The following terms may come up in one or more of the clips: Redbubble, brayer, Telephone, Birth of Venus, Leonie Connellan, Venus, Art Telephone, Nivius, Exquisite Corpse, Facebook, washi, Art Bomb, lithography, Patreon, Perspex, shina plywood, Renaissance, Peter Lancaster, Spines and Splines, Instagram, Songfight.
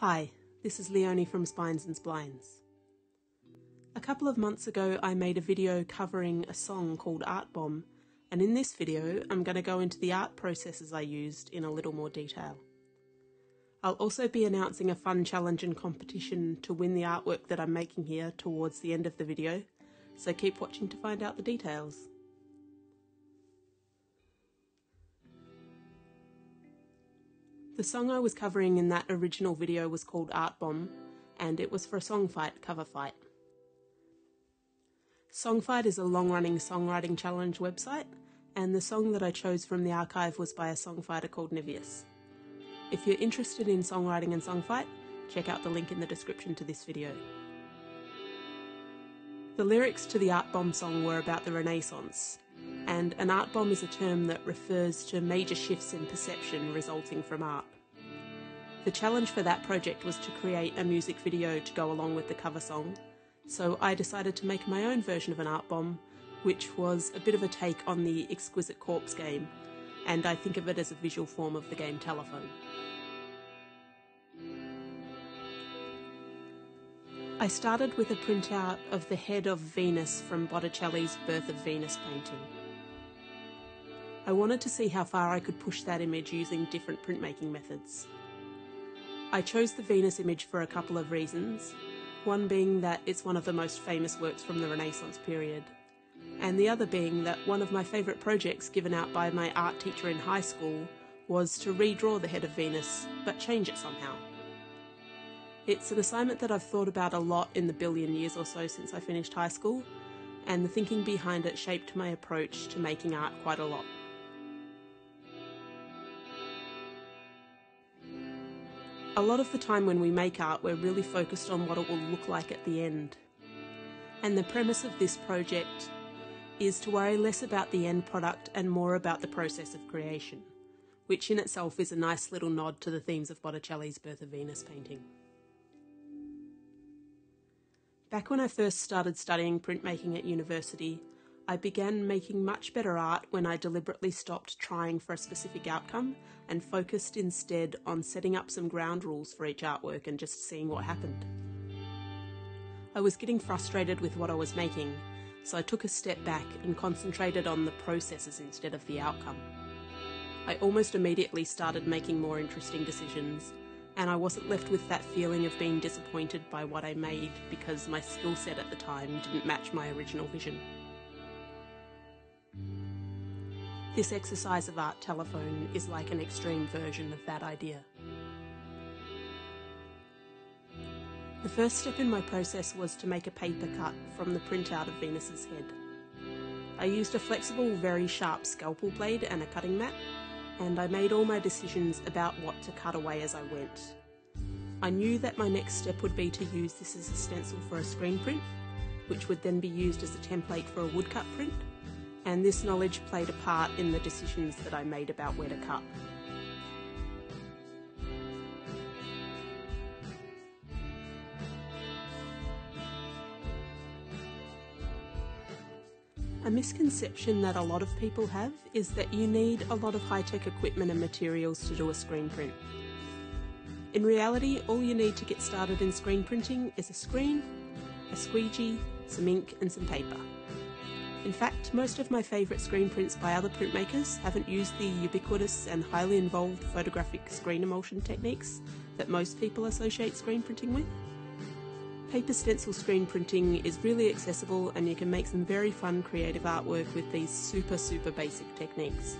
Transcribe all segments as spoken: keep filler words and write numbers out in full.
Hi, this is Leonie from Spines and Splines. A couple of months ago I made a video covering a song called Art Bomb, and in this video I'm going to go into the art processes I used in a little more detail. I'll also be announcing a fun challenge and competition to win the artwork that I'm making here towards the end of the video, so keep watching to find out the details. The song I was covering in that original video was called Art Bomb, and it was for a Songfight cover fight. Songfight is a long-running songwriting challenge website, and the song that I chose from the archive was by a songfighter called Nivius. If you're interested in songwriting and Songfight, check out the link in the description to this video. The lyrics to the Art Bomb song were about the Renaissance, and an art bomb is a term that refers to major shifts in perception resulting from art. The challenge for that project was to create a music video to go along with the cover song, so I decided to make my own version of an art bomb, which was a bit of a take on the Exquisite Corpse game, and I think of it as a visual form of the game Telephone. I started with a printout of the head of Venus from Botticelli's Birth of Venus painting. I wanted to see how far I could push that image using different printmaking methods. I chose the Venus image for a couple of reasons, one being that it's one of the most famous works from the Renaissance period, and the other being that one of my favourite projects given out by my art teacher in high school was to redraw the head of Venus, but change it somehow. It's an assignment that I've thought about a lot in the billion years or so since I finished high school, and the thinking behind it shaped my approach to making art quite a lot. A lot of the time when we make art, we're really focused on what it will look like at the end. And the premise of this project is to worry less about the end product and more about the process of creation, which in itself is a nice little nod to the themes of Botticelli's Birth of Venus painting. Back when I first started studying printmaking at university, I began making much better art when I deliberately stopped trying for a specific outcome and focused instead on setting up some ground rules for each artwork and just seeing what happened. I was getting frustrated with what I was making, so I took a step back and concentrated on the processes instead of the outcome. I almost immediately started making more interesting decisions, and I wasn't left with that feeling of being disappointed by what I made because my skill set at the time didn't match my original vision. This exercise of Art Telephone is like an extreme version of that idea. The first step in my process was to make a paper cut from the printout of Venus's head. I used a flexible, very sharp scalpel blade and a cutting mat, and I made all my decisions about what to cut away as I went. I knew that my next step would be to use this as a stencil for a screen print, which would then be used as a template for a woodcut print, and this knowledge played a part in the decisions that I made about where to cut. A misconception that a lot of people have is that you need a lot of high-tech equipment and materials to do a screen print. In reality, all you need to get started in screen printing is a screen, a squeegee, some ink and some paper. In fact, most of my favourite screen prints by other printmakers haven't used the ubiquitous and highly involved photographic screen emulsion techniques that most people associate screen printing with. Paper stencil screen printing is really accessible, and you can make some very fun creative artwork with these super super basic techniques.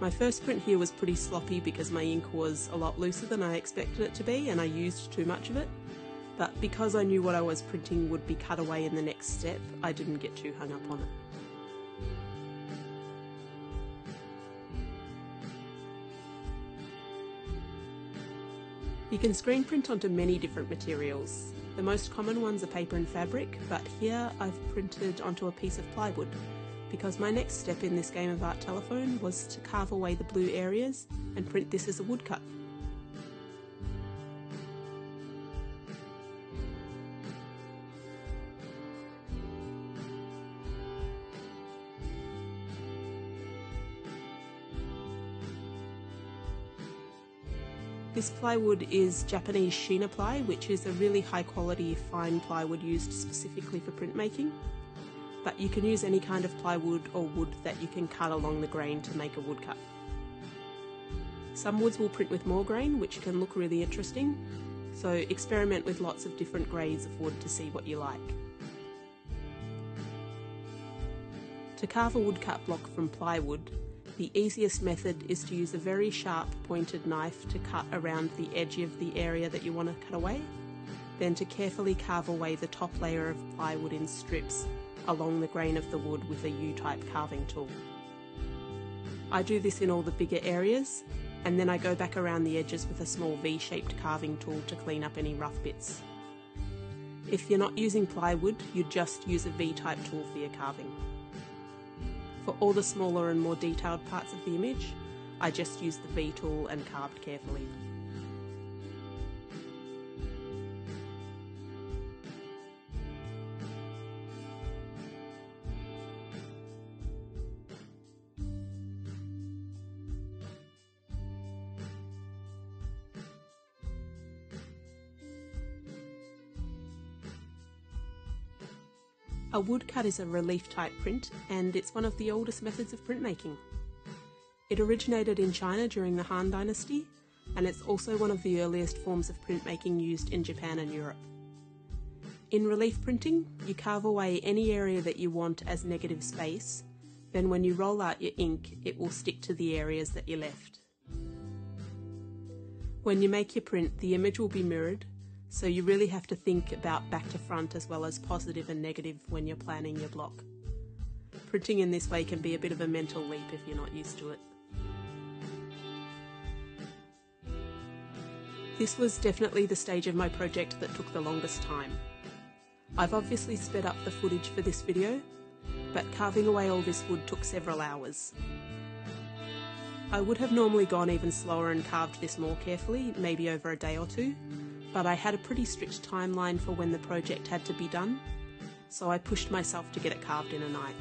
My first print here was pretty sloppy because my ink was a lot looser than I expected it to be and I used too much of it, but because I knew what I was printing would be cut away in the next step, I didn't get too hung up on it. You can screen print onto many different materials. The most common ones are paper and fabric, but here I've printed onto a piece of plywood, because my next step in this game of Art Telephone was to carve away the blue areas and print this as a woodcut. This plywood is Japanese Shina ply, which is a really high quality fine plywood used specifically for printmaking. But you can use any kind of plywood or wood that you can cut along the grain to make a woodcut. Some woods will print with more grain, which can look really interesting, so experiment with lots of different grades of wood to see what you like. To carve a woodcut block from plywood, the easiest method is to use a very sharp pointed knife to cut around the edge of the area that you want to cut away, then to carefully carve away the top layer of plywood in strips along the grain of the wood with a U-type carving tool. I do this in all the bigger areas, and then I go back around the edges with a small V-shaped carving tool to clean up any rough bits. If you're not using plywood, you just use a V-type tool for your carving. For all the smaller and more detailed parts of the image, I just used the V tool and carved carefully. A woodcut is a relief type print, and it's one of the oldest methods of printmaking. It originated in China during the Han Dynasty, and it's also one of the earliest forms of printmaking used in Japan and Europe. In relief printing, you carve away any area that you want as negative space, then when you roll out your ink, it will stick to the areas that you left. When you make your print, the image will be mirrored, so you really have to think about back to front as well as positive and negative when you're planning your block. Printing in this way can be a bit of a mental leap if you're not used to it. This was definitely the stage of my project that took the longest time. I've obviously sped up the footage for this video, but carving away all this wood took several hours. I would have normally gone even slower and carved this more carefully, maybe over a day or two, but I had a pretty strict timeline for when the project had to be done, so I pushed myself to get it carved in a night.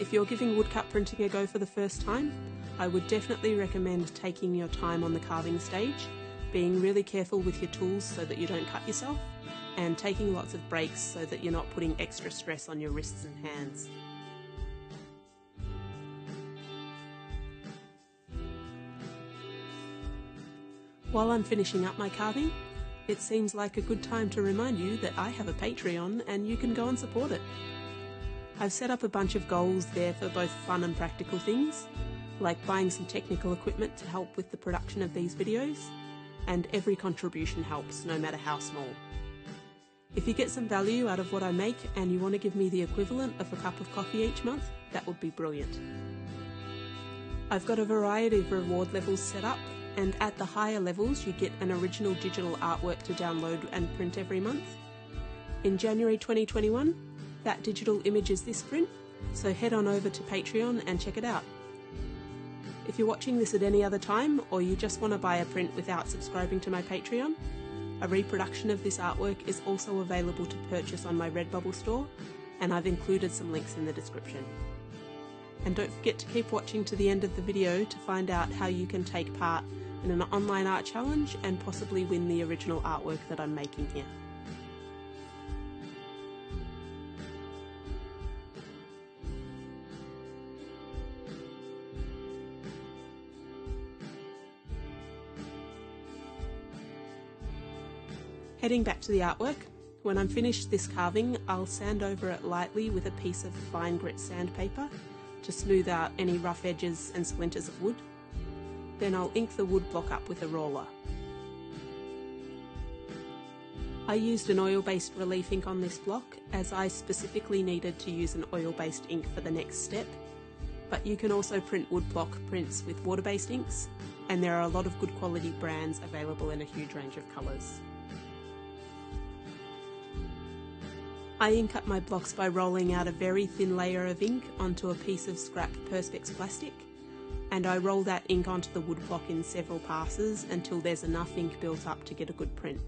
If you're giving woodcut printing a go for the first time, I would definitely recommend taking your time on the carving stage, being really careful with your tools so that you don't cut yourself, and taking lots of breaks so that you're not putting extra stress on your wrists and hands. While I'm finishing up my carving, it seems like a good time to remind you that I have a Patreon and you can go and support it. I've set up a bunch of goals there for both fun and practical things, like buying some technical equipment to help with the production of these videos, and every contribution helps, no matter how small. If you get some value out of what I make and you want to give me the equivalent of a cup of coffee each month, that would be brilliant. I've got a variety of reward levels set up, and at the higher levels you get an original digital artwork to download and print every month. In January twenty twenty-one, that digital image is this print, so head on over to Patreon and check it out. If you're watching this at any other time, or you just want to buy a print without subscribing to my Patreon, a reproduction of this artwork is also available to purchase on my Redbubble store, and I've included some links in the description. And don't forget to keep watching to the end of the video to find out how you can take part in an online art challenge and possibly win the original artwork that I'm making here. Heading back to the artwork, when I'm finished this carving, I'll sand over it lightly with a piece of fine grit sandpaper to smooth out any rough edges and splinters of wood. Then I'll ink the wood block up with a roller. I used an oil-based relief ink on this block, as I specifically needed to use an oil-based ink for the next step, but you can also print wood block prints with water-based inks, and there are a lot of good quality brands available in a huge range of colours. I ink up my blocks by rolling out a very thin layer of ink onto a piece of scrap Perspex plastic, and I roll that ink onto the wood block in several passes until there's enough ink built up to get a good print.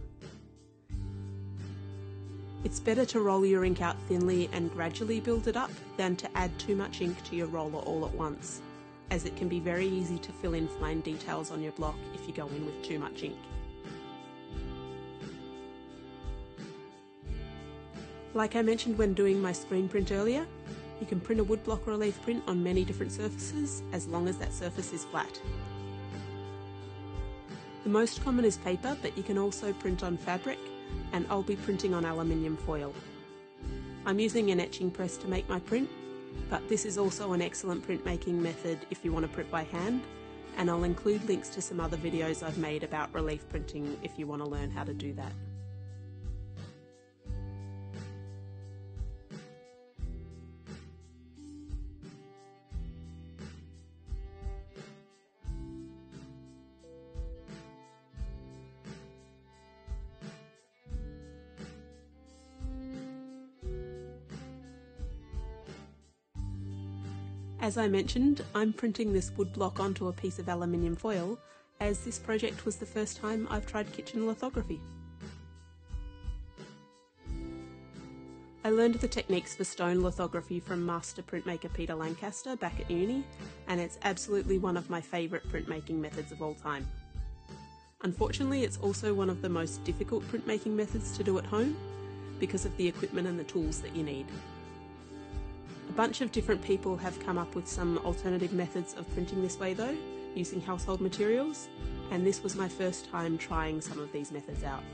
It's better to roll your ink out thinly and gradually build it up than to add too much ink to your roller all at once, as it can be very easy to fill in fine details on your block if you go in with too much ink. Like I mentioned when doing my screen print earlier, you can print a wood block relief print on many different surfaces as long as that surface is flat. The most common is paper, but you can also print on fabric, and I'll be printing on aluminium foil. I'm using an etching press to make my print, but this is also an excellent printmaking method if you want to print by hand, and I'll include links to some other videos I've made about relief printing if you want to learn how to do that. As I mentioned, I'm printing this wood block onto a piece of aluminium foil, as this project was the first time I've tried kitchen lithography. I learned the techniques for stone lithography from master printmaker Peter Lancaster back at uni, and it's absolutely one of my favourite printmaking methods of all time. Unfortunately, it's also one of the most difficult printmaking methods to do at home, because of the equipment and the tools that you need. A bunch of different people have come up with some alternative methods of printing this way though, using household materials, and this was my first time trying some of these methods out.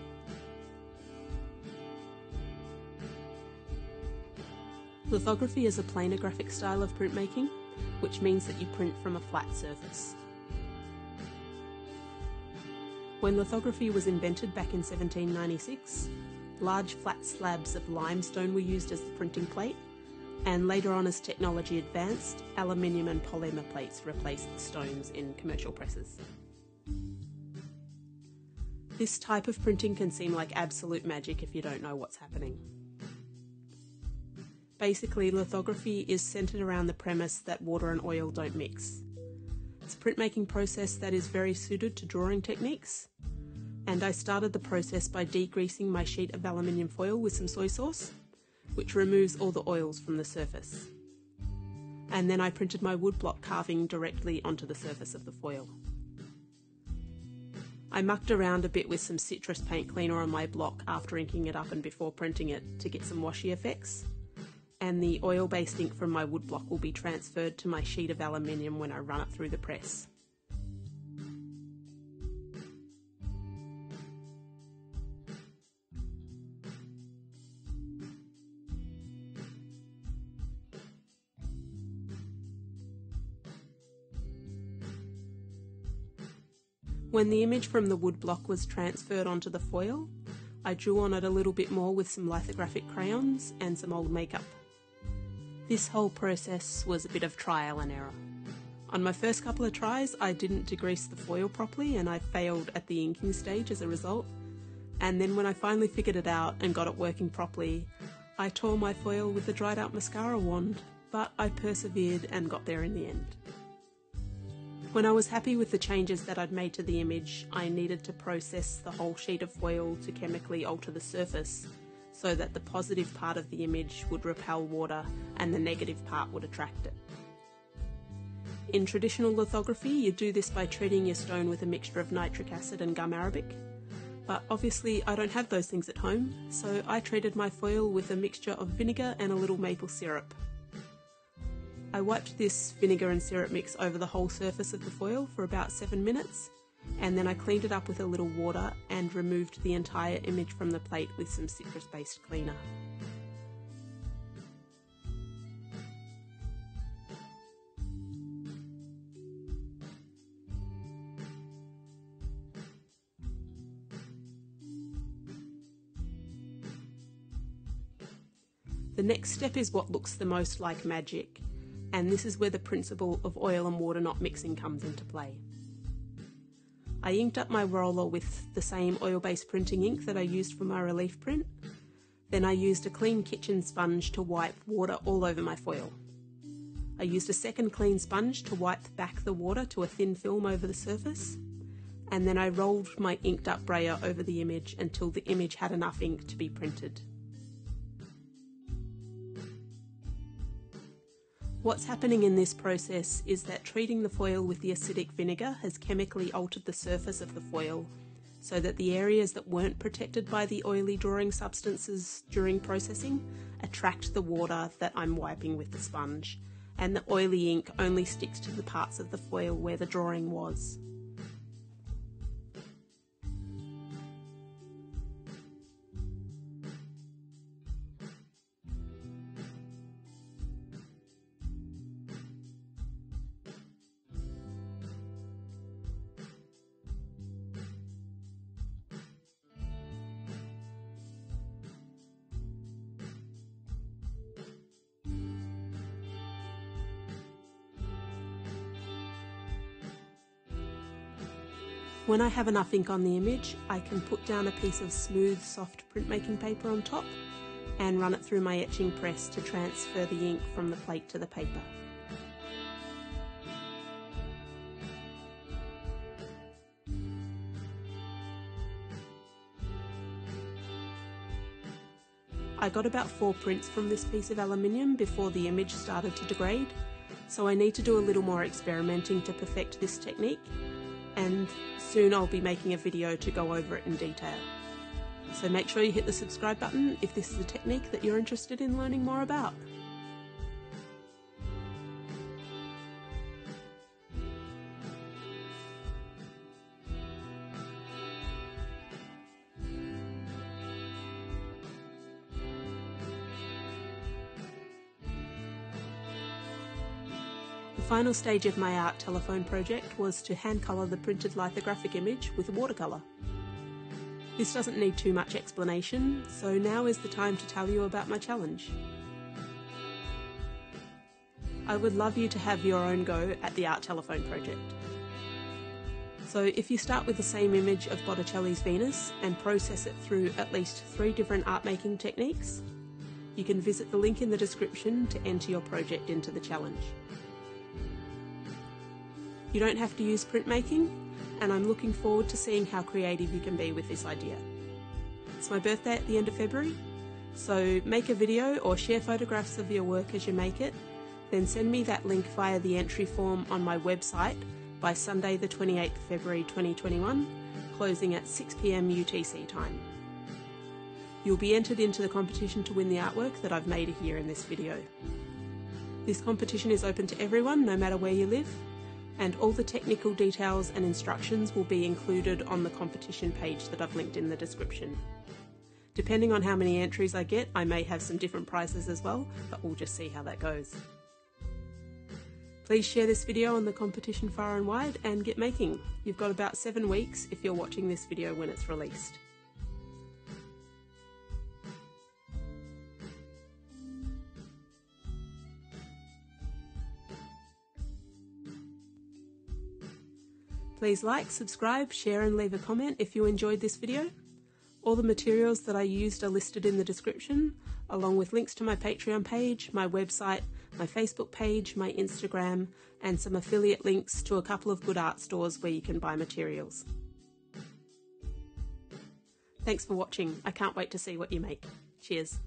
Lithography is a planar graphic style of printmaking, which means that you print from a flat surface. When lithography was invented back in seventeen ninety-six, large flat slabs of limestone were used as the printing plate, and later on, as technology advanced, aluminium and polymer plates replaced the stones in commercial presses. This type of printing can seem like absolute magic if you don't know what's happening. Basically, lithography is centred around the premise that water and oil don't mix. It's a printmaking process that is very suited to drawing techniques, and I started the process by degreasing my sheet of aluminium foil with some soy sauce, which removes all the oils from the surface. And then I printed my woodblock carving directly onto the surface of the foil. I mucked around a bit with some citrus paint cleaner on my block after inking it up and before printing it to get some washi effects, and the oil-based ink from my woodblock will be transferred to my sheet of aluminium when I run it through the press. When the image from the wood block was transferred onto the foil, I drew on it a little bit more with some lithographic crayons and some old makeup. This whole process was a bit of trial and error. On my first couple of tries, I didn't degrease the foil properly and I failed at the inking stage as a result. And then when I finally figured it out and got it working properly, I tore my foil with a dried out mascara wand, but I persevered and got there in the end. When I was happy with the changes that I'd made to the image, I needed to process the whole sheet of foil to chemically alter the surface so that the positive part of the image would repel water and the negative part would attract it. In traditional lithography, you do this by treating your stone with a mixture of nitric acid and gum arabic, but obviously I don't have those things at home, so I treated my foil with a mixture of vinegar and a little maple syrup. I wiped this vinegar and syrup mix over the whole surface of the foil for about seven minutes, and then I cleaned it up with a little water and removed the entire image from the plate with some citrus-based cleaner. The next step is what looks the most like magic, and this is where the principle of oil and water not mixing comes into play. I inked up my roller with the same oil-based printing ink that I used for my relief print, then I used a clean kitchen sponge to wipe water all over my foil. I used a second clean sponge to wipe back the water to a thin film over the surface, and then I rolled my inked up brayer over the image until the image had enough ink to be printed. What's happening in this process is that treating the foil with the acidic vinegar has chemically altered the surface of the foil, so that the areas that weren't protected by the oily drawing substances during processing attract the water that I'm wiping with the sponge, and the oily ink only sticks to the parts of the foil where the drawing was. When I have enough ink on the image, I can put down a piece of smooth, soft printmaking paper on top and run it through my etching press to transfer the ink from the plate to the paper. I got about four prints from this piece of aluminium before the image started to degrade, so I need to do a little more experimenting to perfect this technique, and soon I'll be making a video to go over it in detail. So make sure you hit the subscribe button if this is a technique that you're interested in learning more about. The final stage of my Art Telephone project was to hand colour the printed lithographic image with watercolour. This doesn't need too much explanation, so now is the time to tell you about my challenge. I would love you to have your own go at the Art Telephone project. So if you start with the same image of Botticelli's Venus and process it through at least three different art making techniques, you can visit the link in the description to enter your project into the challenge. You don't have to use printmaking, and I'm looking forward to seeing how creative you can be with this idea. It's my birthday at the end of February, so make a video or share photographs of your work as you make it, then send me that link via the entry form on my website by Sunday the twenty-eighth of February twenty twenty-one, closing at six p m U T C time. You'll be entered into the competition to win the artwork that I've made here in this video. This competition is open to everyone, no matter where you live, and all the technical details and instructions will be included on the competition page that I've linked in the description. Depending on how many entries I get, I may have some different prizes as well, but we'll just see how that goes. Please share this video on the competition far and wide and get making. You've got about seven weeks if you're watching this video when it's released. Please like, subscribe, share and leave a comment if you enjoyed this video. All the materials that I used are listed in the description, along with links to my Patreon page, my website, my Facebook page, my Instagram, and some affiliate links to a couple of good art stores where you can buy materials. Thanks for watching. I can't wait to see what you make. Cheers.